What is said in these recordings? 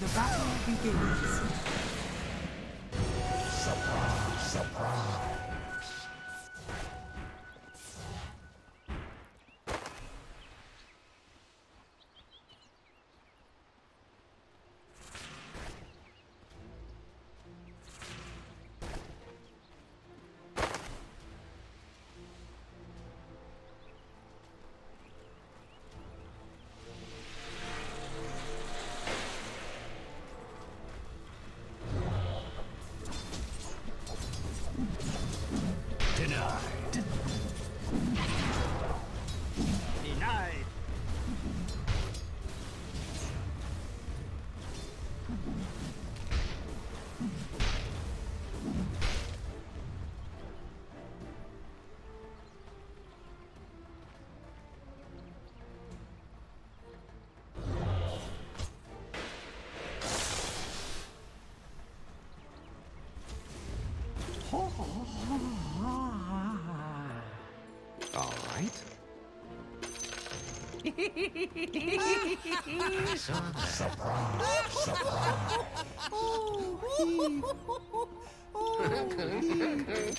The battle begins. Surprise, surprise. Surprise! Surprise! Oh, he. Oh, he.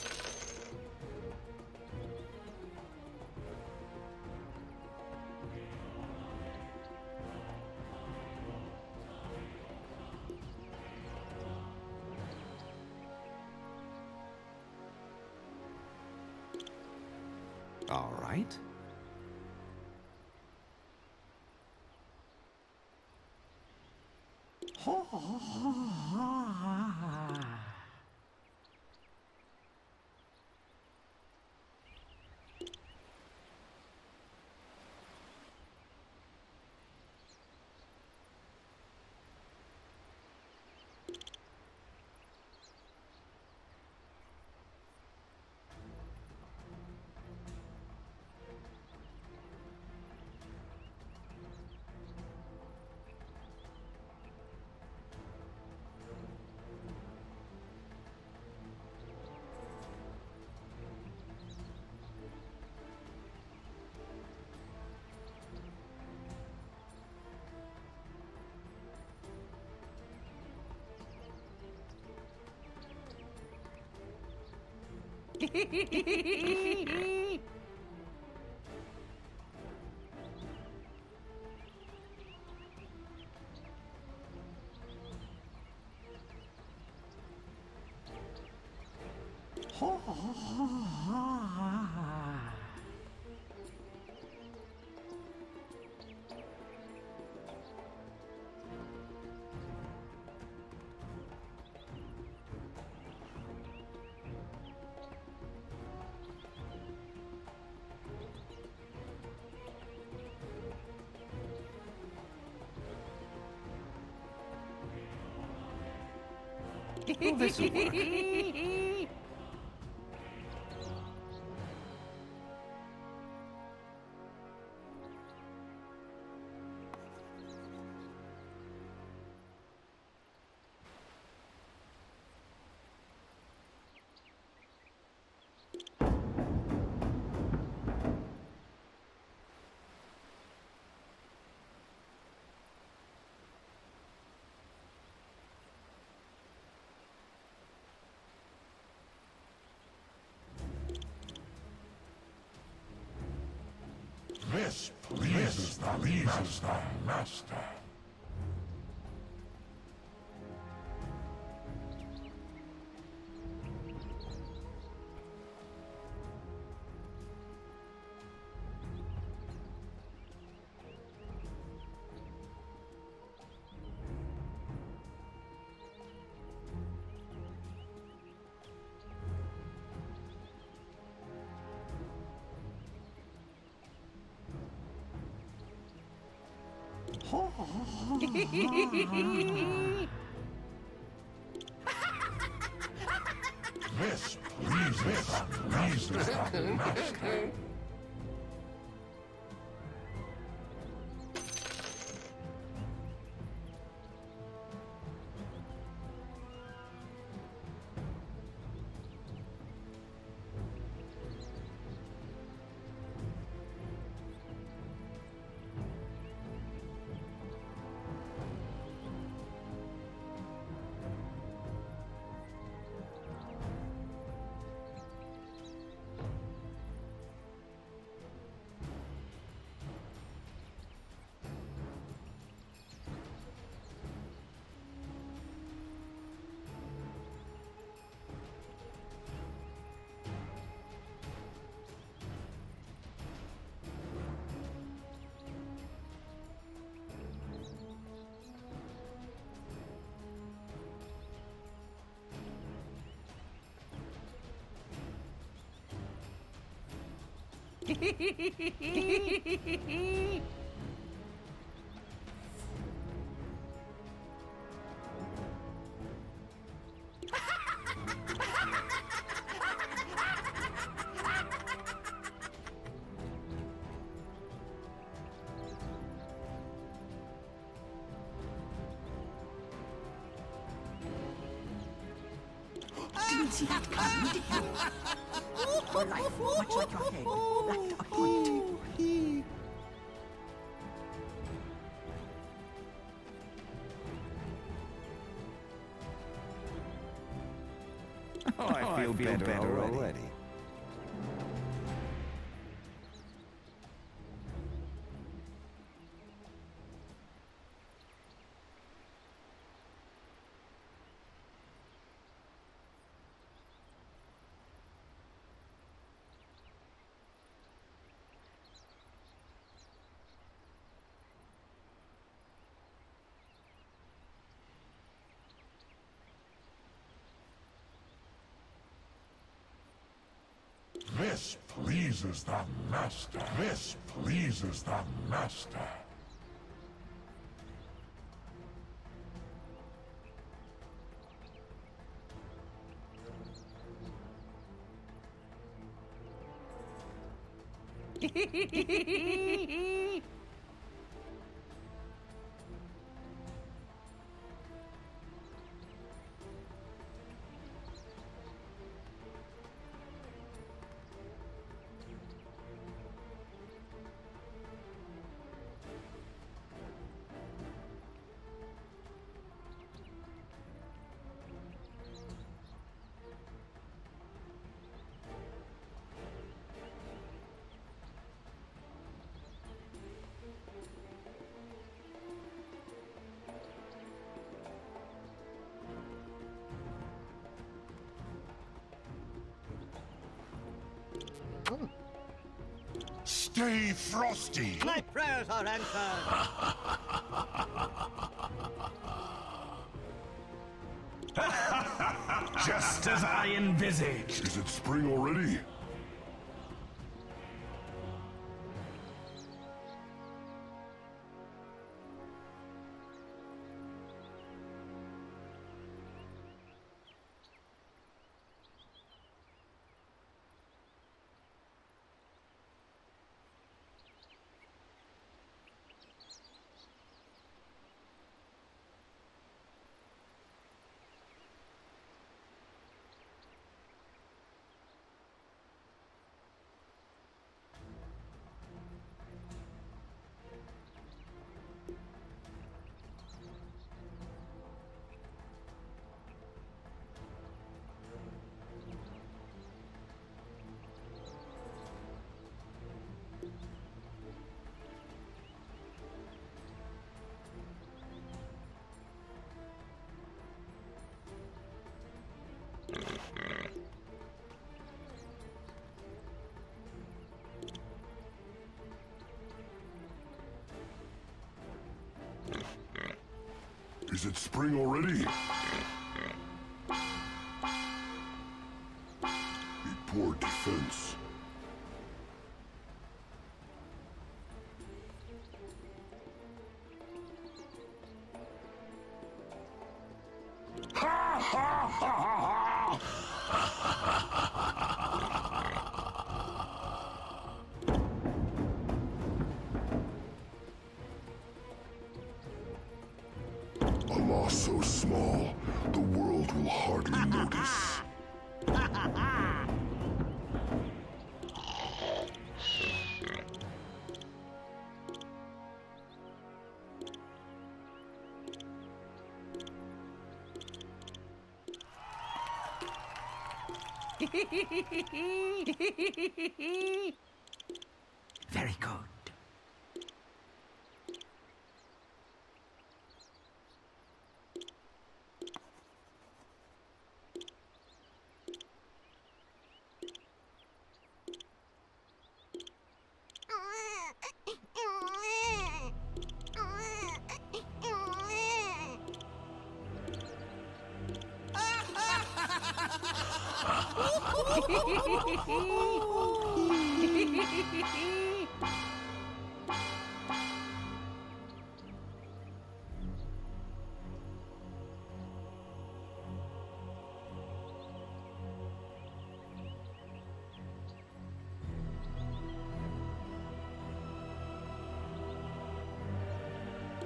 All right. Oh, this will work. This pleases the master. Didn't see that coming. Much like your head, like a point. Oh, I feel better already. This pleases the master. This pleases the master. Stay frosty! My prayers are answered! Just as I envisaged! Is it spring already? Is it spring already? A poor defense. Very good.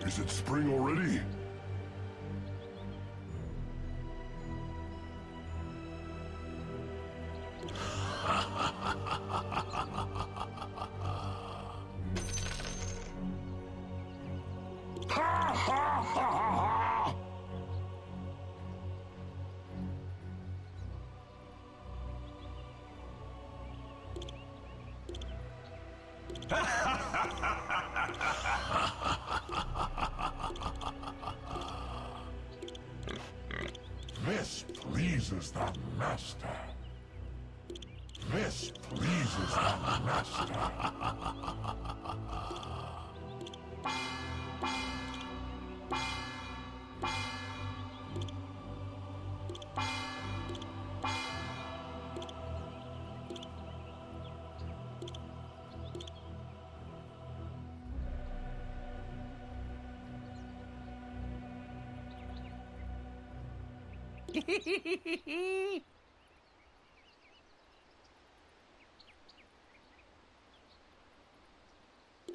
Is it spring already?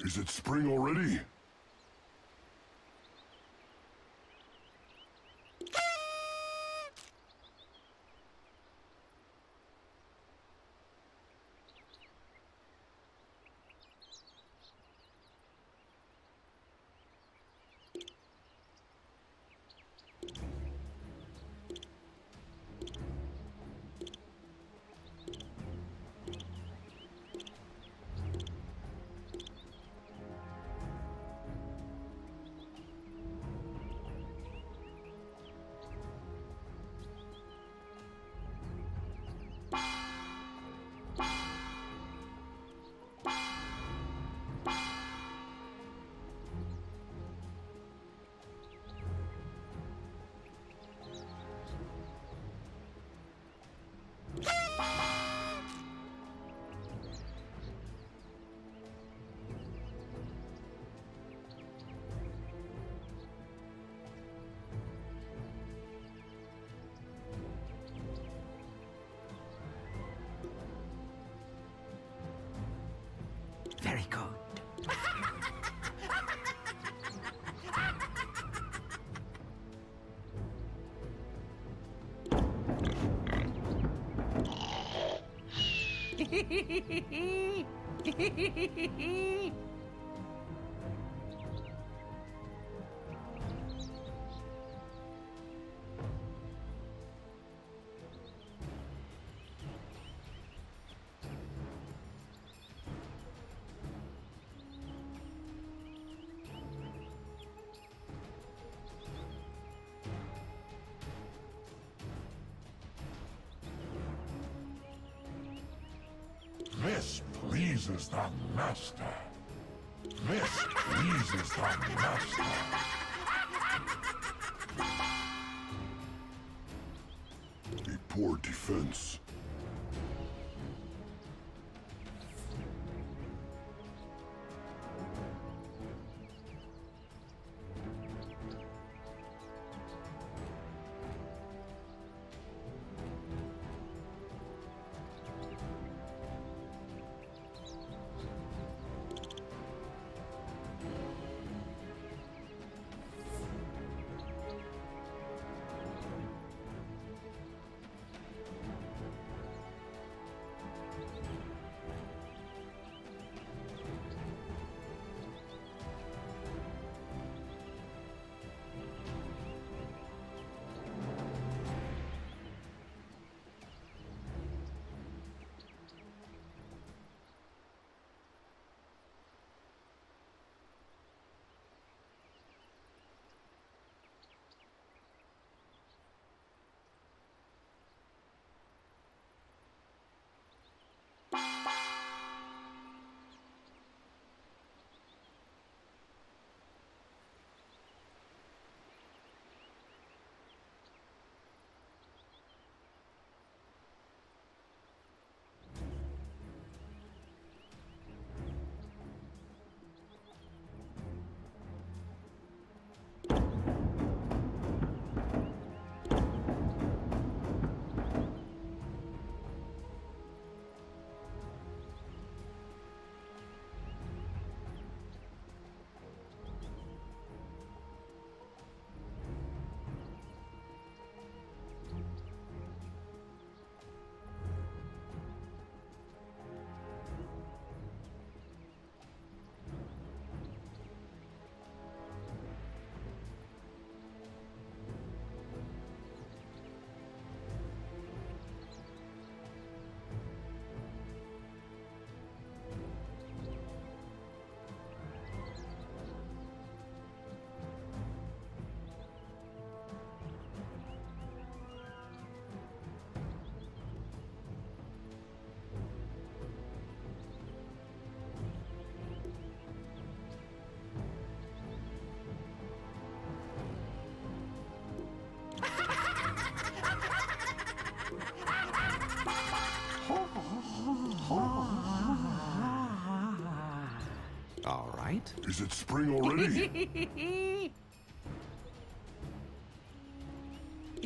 Is it spring already? Very good. This pleases the master. This pleases the master. A poor defense. right? Is it spring already? Is it spring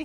already?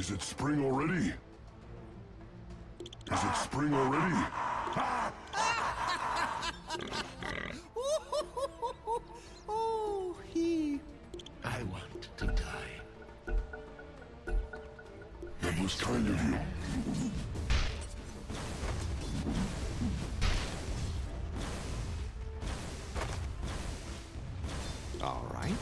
Is it spring already? Oh, he... I want to die. That was kind of you. All right.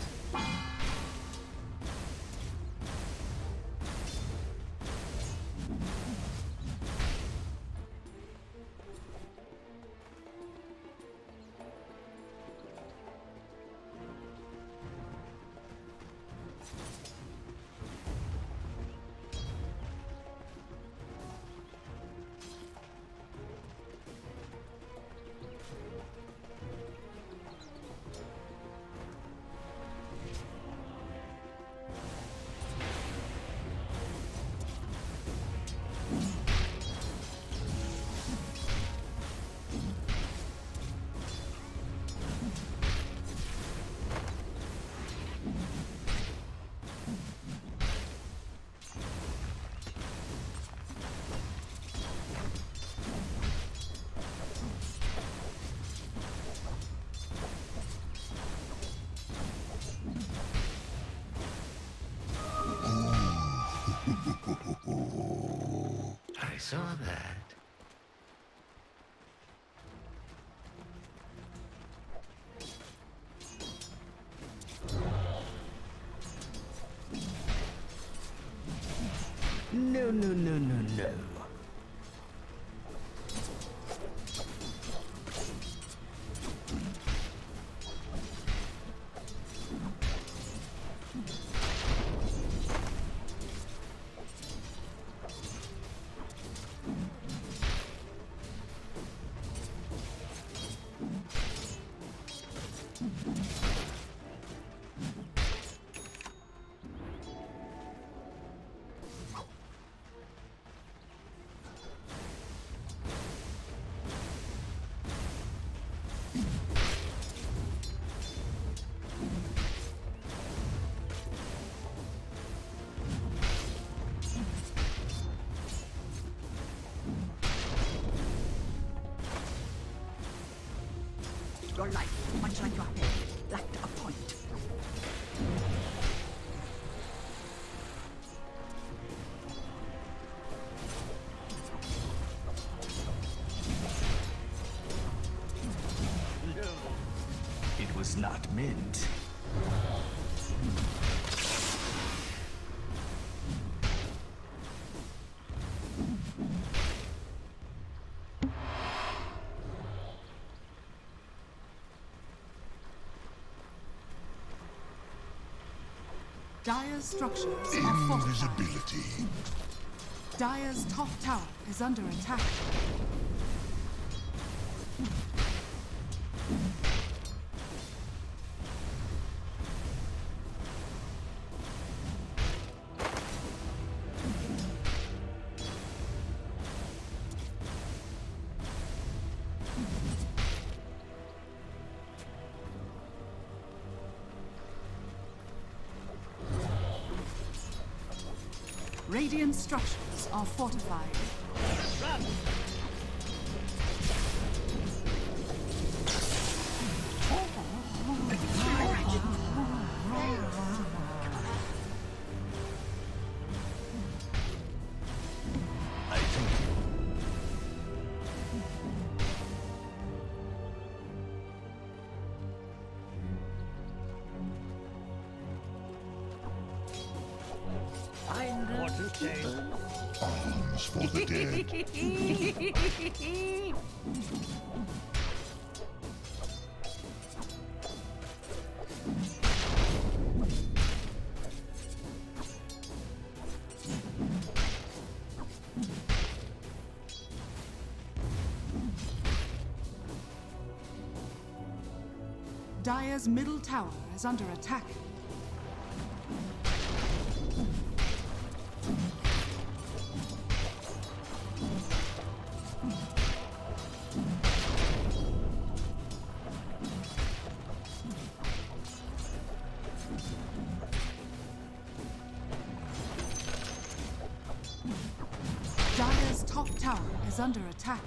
No. Your life, much like your head, lacked a point. It was not meant. Dire's structures are fortified. Invisibility. Dire's top tower is under attack. Radiant structures are fortified. Run. Arms for the dead. Dire's middle tower is under attack. Under attack.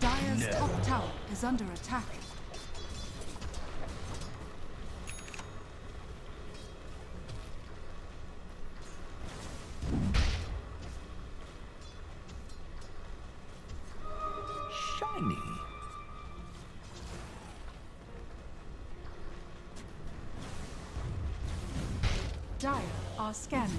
Dire's top tower is under attack. Dire are scanning.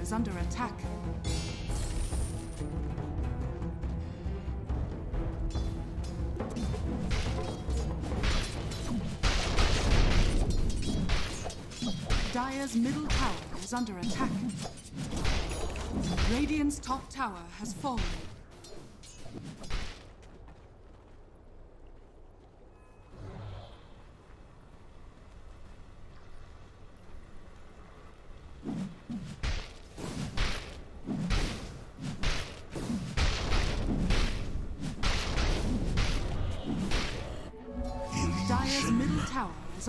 Is under attack. Dire's middle tower is under attack. Radiant's top tower has fallen. Is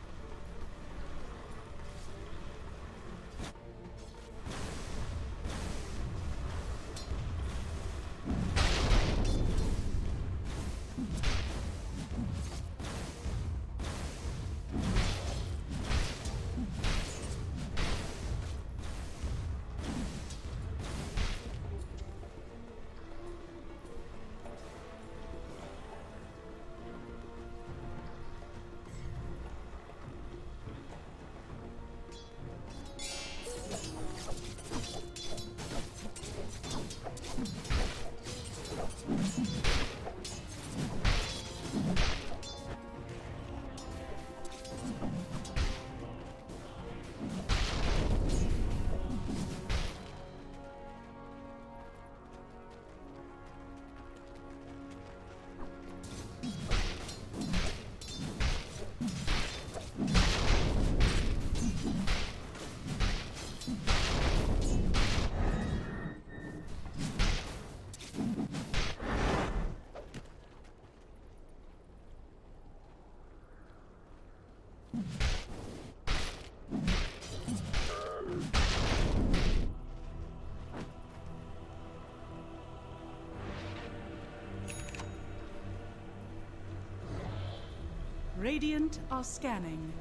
Radiant are scanning.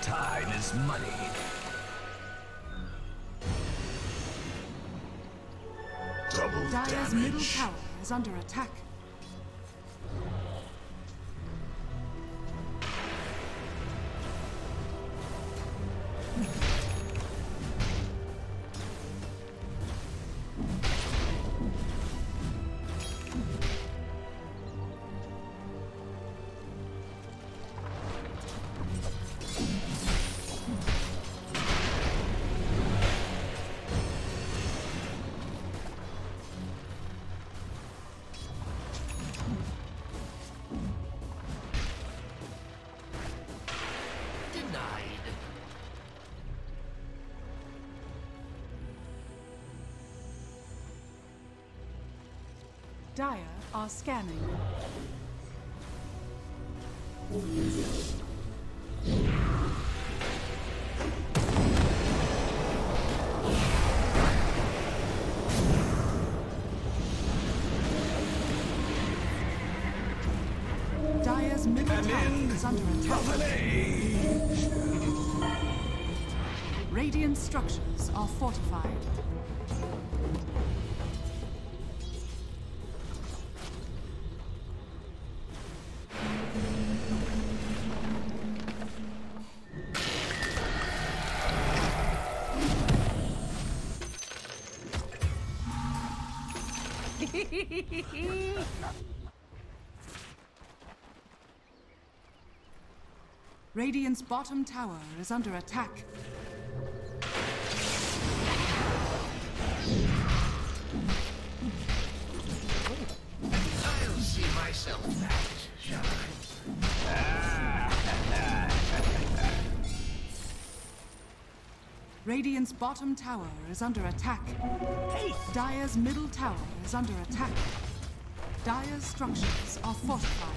Time is money. Double damage. Dire's middle tower is under attack. Dire are scanning. Dire's middle tower is under attack. Radiant structures are fortified. Radiant's bottom tower is under attack. I'll see myself back, shall I? Radiant's bottom tower is under attack. Dire's middle tower is under attack. Dire's structures are fortified.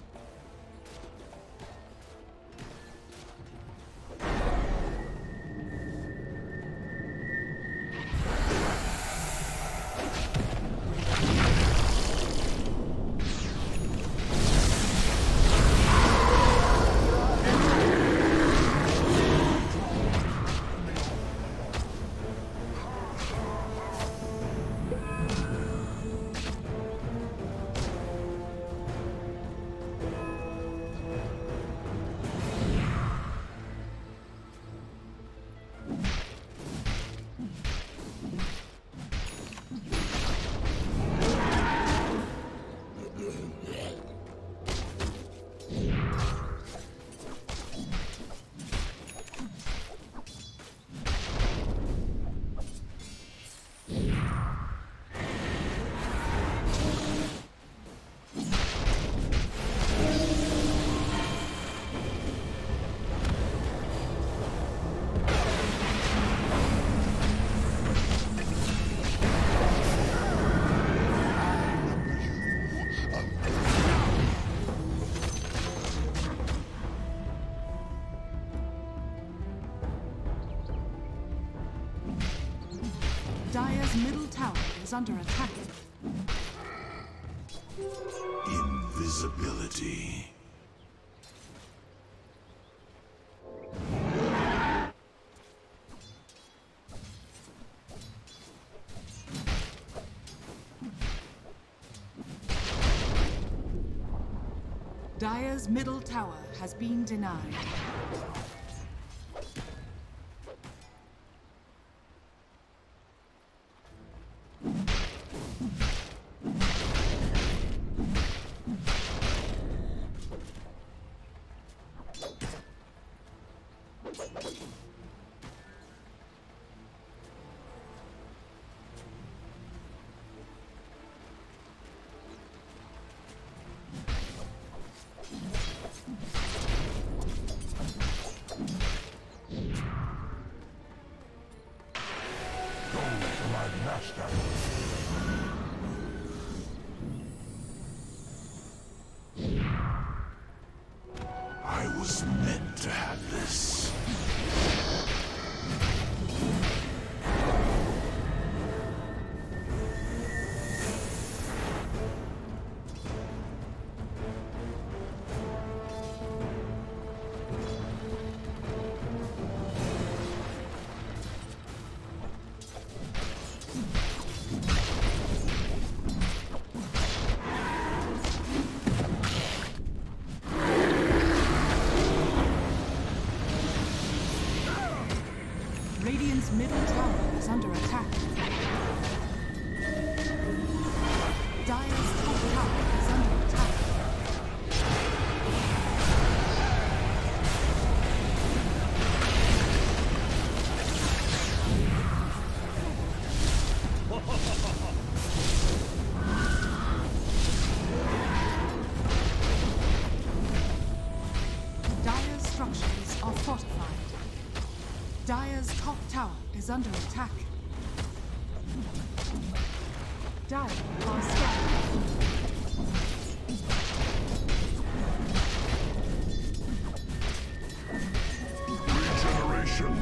Dire's middle tower is under attack. Invisibility. Dire's middle tower has been denied. I was meant to have this. Middle tower is under attack. Dire's top tower is under attack. Dire's structures are fortified. Dire's top tower is under attack. Dire are scattered. Regeneration.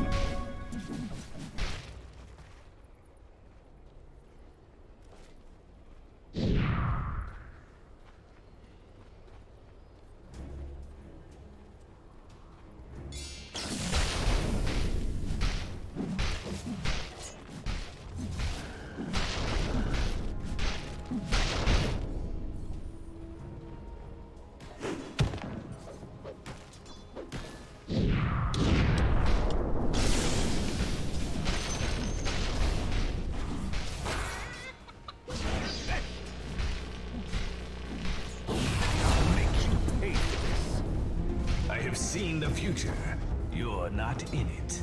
Seen the future, you're not in it.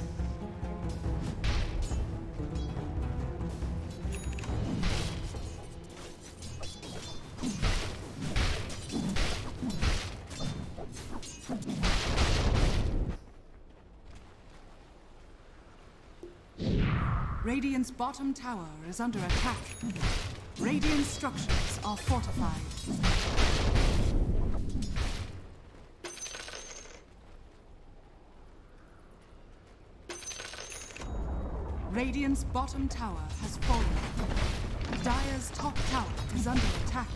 Radiant's bottom tower is under attack. Radiant structures are fortified. Radiant's bottom tower has fallen. Dire's top tower is under attack.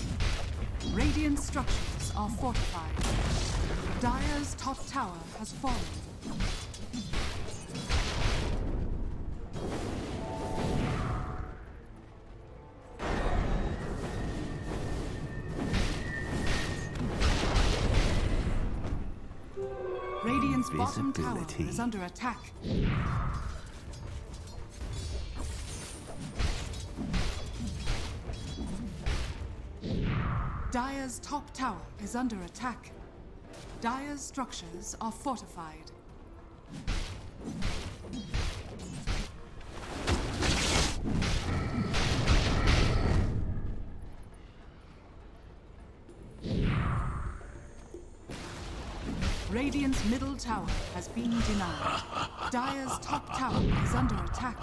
Radiant structures are fortified. Dire's top tower has fallen. Radiant's bottom tower is under attack. Dire's top tower is under attack. Dire's structures are fortified. Radiant's middle tower has been denied. Dire's top tower is under attack.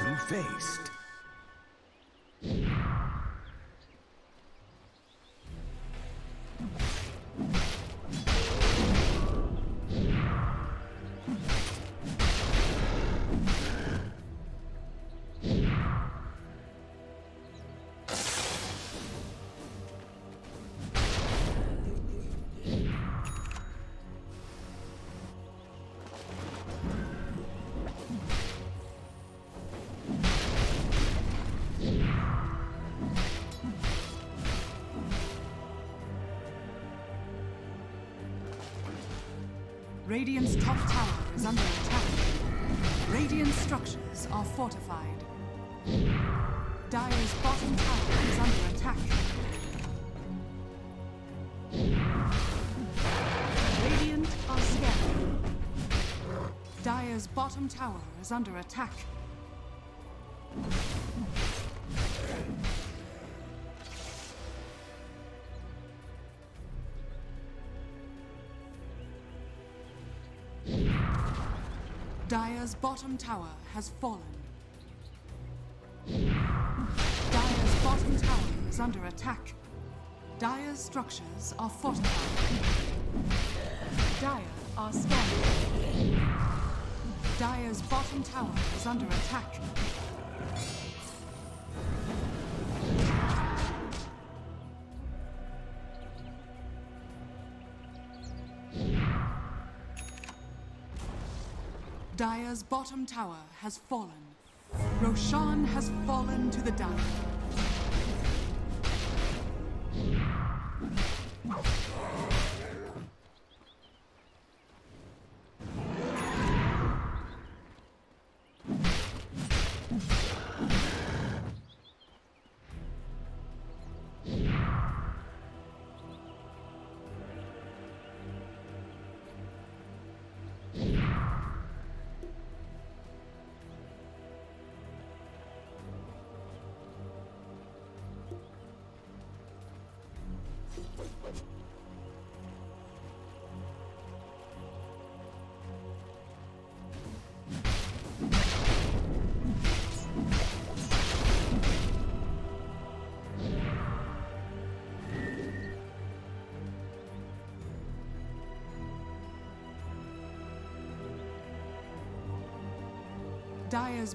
two-faced. Radiant's top tower is under attack. Radiant structures are fortified. Dire's bottom tower is under attack. Radiant are scared. Dire's bottom tower is under attack. Dire's bottom tower has fallen. Dire's bottom tower is under attack. Dire's structures are fortified. Dire are scattered. Dire's bottom tower is under attack. Dire's bottom tower has fallen. Roshan has fallen to the Dire. Dire's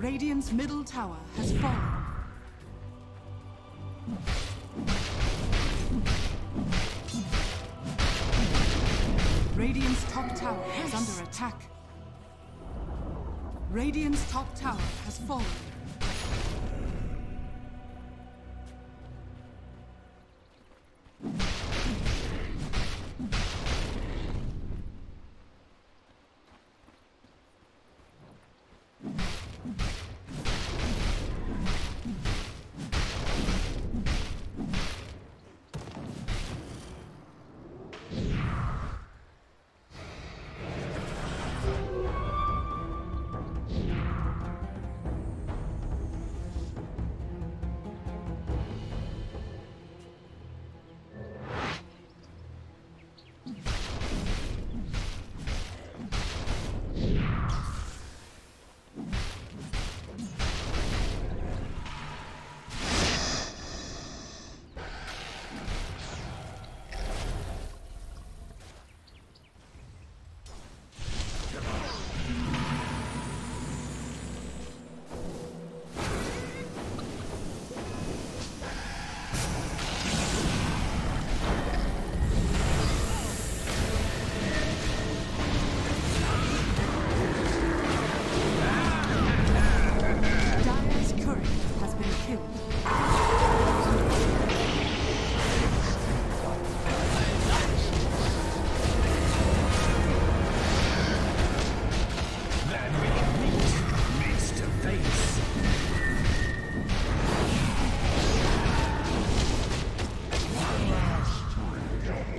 Radiant's middle tower has fallen. Radiant's top tower is under attack. Radiant's top tower has fallen.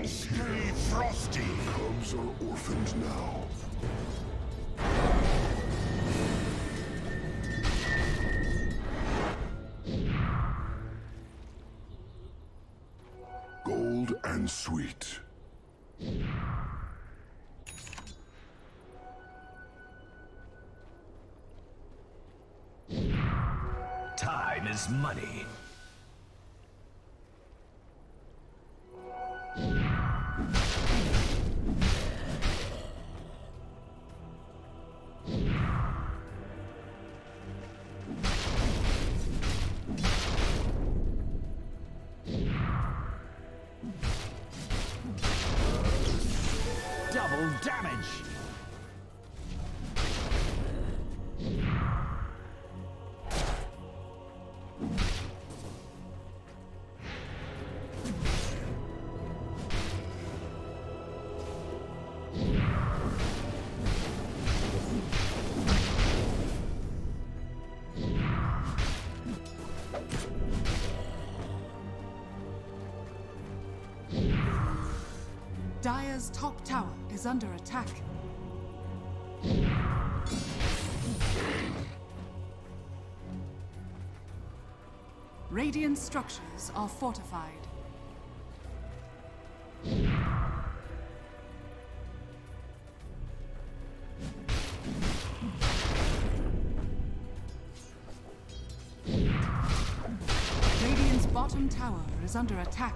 stray Frosty. Cubs are orphans now. Gold and sweet. Time is money. Double damage. Dire's top tower is under attack. Radiant structures are fortified. Radiant's bottom tower is under attack.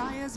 Dire's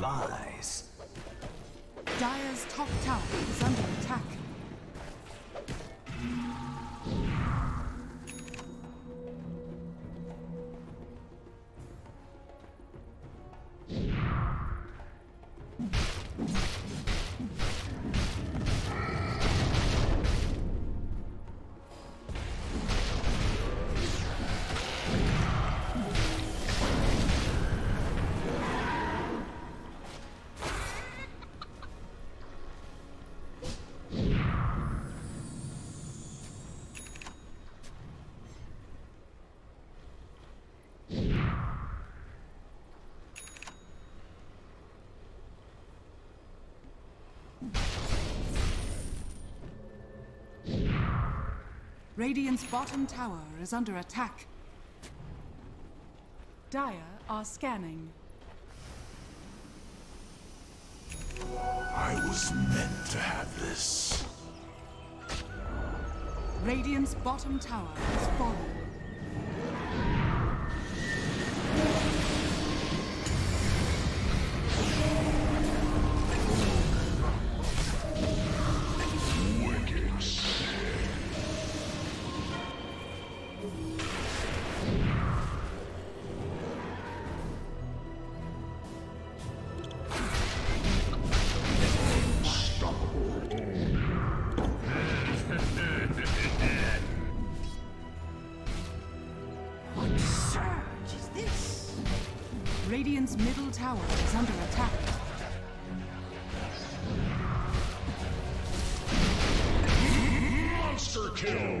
Lies. Dire's top tower is under attack. Radiant's bottom tower is under attack. Dire are scanning. I was meant to have this. Radiant's bottom tower has fallen. Radiant's middle tower is under attack. Monster kill!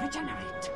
Regenerate.